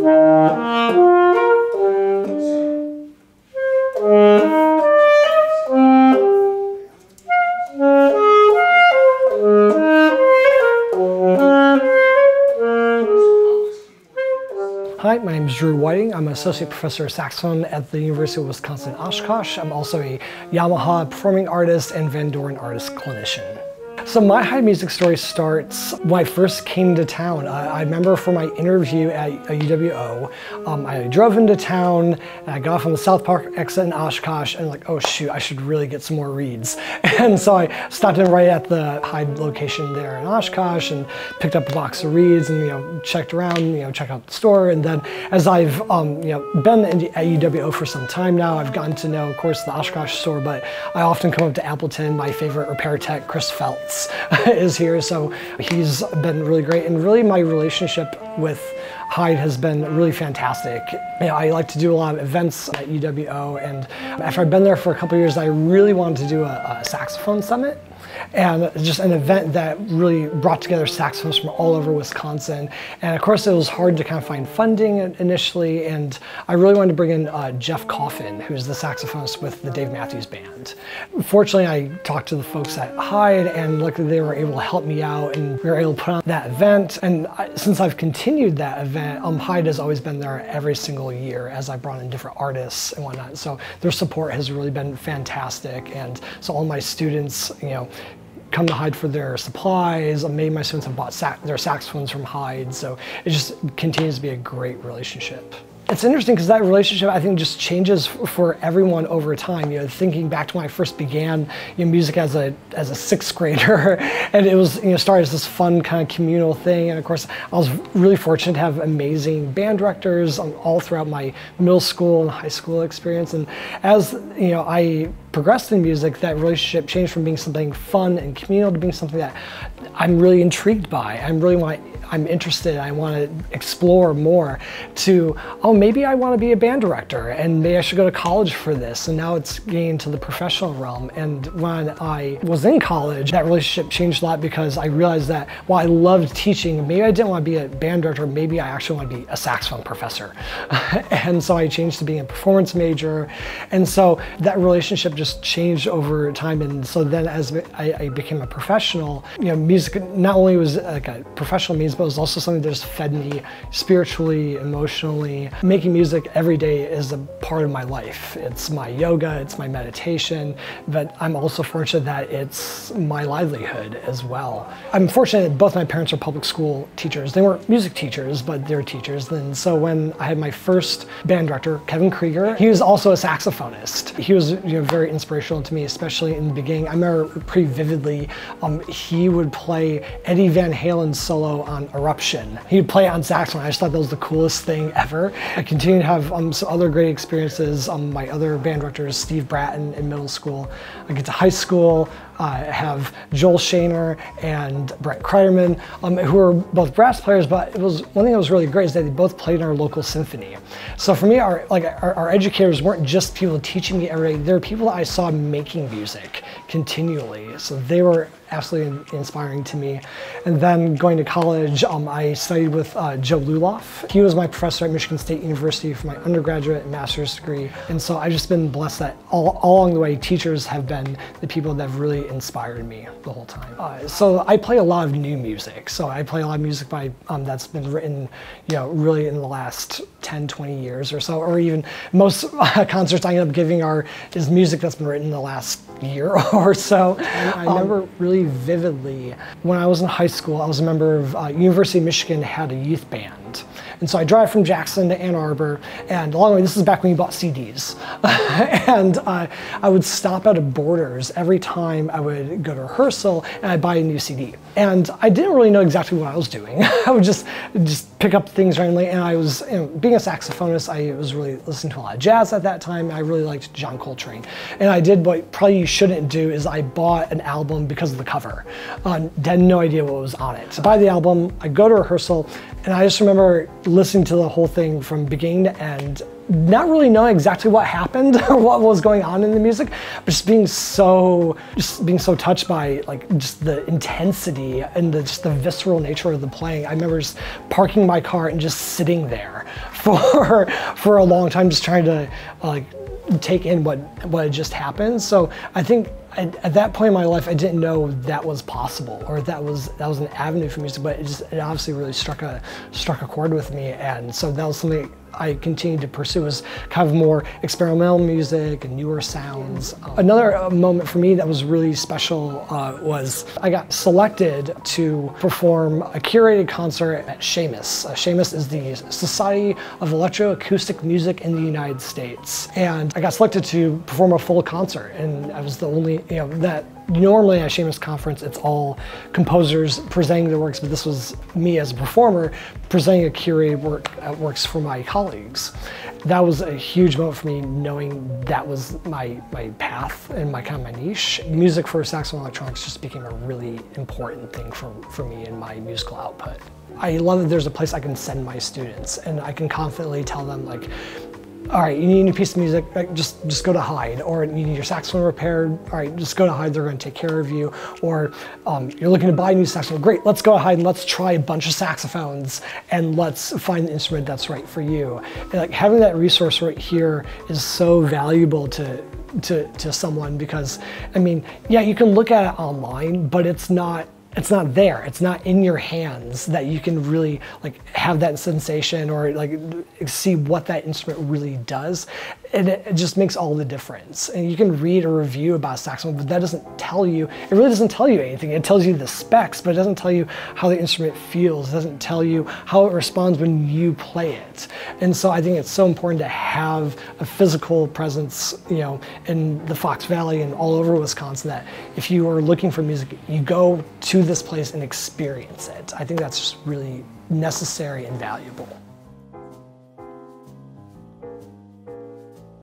Hi, my name is Drew Whiting. I'm an associate professor of saxophone at the University of Wisconsin Oshkosh. I'm also a Yamaha performing artist and Van Doren artist clinician. So my Heid music story starts when I first came to town. I remember for my interview at UWO, I drove into town and I got off on the South Park exit in Oshkosh and like, oh shoot, I should really get some more reads. And so I stopped in right at the Heid location there in Oshkosh and picked up a box of reeds and, you know, checked around, you know, checked out the store. And then as I've, you know, been at UWO for some time now, I've gotten to know, of course, the Oshkosh store, but I often come up to Appleton. My favorite repair tech, Chris Felt, is here, so he's been really great, and really my relationship with Heid has been really fantastic. You know, I like to do a lot of events at UWO, and after I've been there for a couple of years, I really wanted to do a saxophone summit, and just an event that really brought together saxophones from all over Wisconsin. And of course, it was hard to kind of find funding initially, and I really wanted to bring in Jeff Coffin, who's the saxophonist with the Dave Matthews Band. Fortunately, I talked to the folks at Heid, and luckily they were able to help me out, and we were able to put on that event. And since I've continued that event, Heid has always been there every single year as I brought in different artists and whatnot. So their support has really been fantastic, and so all my students, you know, come to Heid for their supplies. Many of my students have bought their saxophones from Heid, so it just continues to be a great relationship. It's interesting because that relationship, I think, just changes for everyone over time. You know, thinking back to when I first began, you know, music as a sixth grader, and it was, you know, started as this fun kind of communal thing. And of course, I was really fortunate to have amazing band directors all throughout my middle school and high school experience. And as, you know, I progressed in music, that relationship changed from being something fun and communal to being something that I'm really intrigued by. I'm interested, I want to explore more, to, oh, maybe I want to be a band director and maybe I should go to college for this. And now it's getting into the professional realm. And when I was in college, that relationship changed a lot because I realized that while I loved teaching, maybe I didn't want to be a band director, maybe I actually want to be a saxophone professor. And so I changed to being a performance major. And so that relationship just changed over time. And so then as I became a professional, you know, music not only was like a professional means, but it was also something that just fed me spiritually, emotionally. Making music every day is a part of my life. It's my yoga, it's my meditation, but I'm also fortunate that it's my livelihood as well. I'm fortunate that both my parents are public school teachers. They weren't music teachers, but they were teachers. And so when I had my first band director, Kevin Krieger, he was also a saxophonist. He was, you know, very inspirational to me, especially in the beginning. I remember pretty vividly, he would play Eddie Van Halen's solo on Eruption. He'd play it on saxophone. I just thought that was the coolest thing ever. I continued to have some other great experiences. My other band directors, Steve Bratton in middle school. I get to high school, I have Joel Shamer and Brett Kreiderman, who are both brass players, but it was one thing that was really great is that they both played in our local symphony. So for me, our educators weren't just people teaching me every day, they were people that I saw making music continually. So they were absolutely inspiring to me. And then going to college, I studied with Joe Luloff. He was my professor at Michigan State University for my undergraduate and master's degree. And so I've just been blessed that all along the way, teachers have been the people that have really inspired me the whole time. So I play a lot of new music. So I play a lot of music by that's been written, you know, really in the last 10, 20 years or so, or even most concerts I end up giving is music that's been written in the last year or so. I remember really vividly when I was in high school, I was a member of University of Michigan had a youth band. And so I drive from Jackson to Ann Arbor, and along the way, this is back when you bought CDs. And I would stop at a Borders every time I would go to rehearsal, and I'd buy a new CD. And I didn't really know exactly what I was doing. I would just pick up things randomly, and I was, you know, being a saxophonist, I was really listening to a lot of jazz at that time. I really liked John Coltrane. And I did what probably you shouldn't do, is I bought an album because of the cover. Had no idea what was on it. So I buy the album, I go to rehearsal, and I just remember listening to the whole thing from beginning to end, not really knowing exactly what happened or what was going on in the music, but just being so touched by, like, just the intensity and just the visceral nature of the playing. I remember just parking my car and just sitting there for a long time, just trying to take in what had just happened. So I think at that point in my life, I didn't know that was possible, or that was an avenue for music. But it obviously really struck a chord with me, and so that was something I continued to pursue, as kind of more experimental music and newer sounds. Another moment for me that was really special was I got selected to perform a curated concert at Seamus. Seamus is the Society of Electroacoustic Music in the United States, and I got selected to perform a full concert, and I was the only, you know, that normally at Seamus Conference, it's all composers presenting their works, but this was me as a performer presenting a curated works for my colleagues. That was a huge moment for me, knowing that was my path and my niche. Music for saxophone electronics just became a really important thing for me in my musical output. I love that there's a place I can send my students, and I can confidently tell them, like, all right, you need a piece of music, right, just go to Heid. Or you need your saxophone repaired, all right, just go to Heid, they're going to take care of you. Or you're looking to buy a new saxophone, great, let's go to Heid and let's try a bunch of saxophones and let's find an instrument that's right for you. And like having that resource right here is so valuable to someone, because, I mean, yeah, you can look at it online, but it's not there, it's not in your hands that you can really like have that sensation or like see what that instrument really does. And it just makes all the difference. And you can read a review about saxophone, but that doesn't tell you, it really doesn't tell you anything. It tells you the specs, but it doesn't tell you how the instrument feels. It doesn't tell you how it responds when you play it. And so I think it's so important to have a physical presence, you know, in the Fox Valley and all over Wisconsin, that if you are looking for music, you go to this place and experience it. I think that's just really necessary and valuable.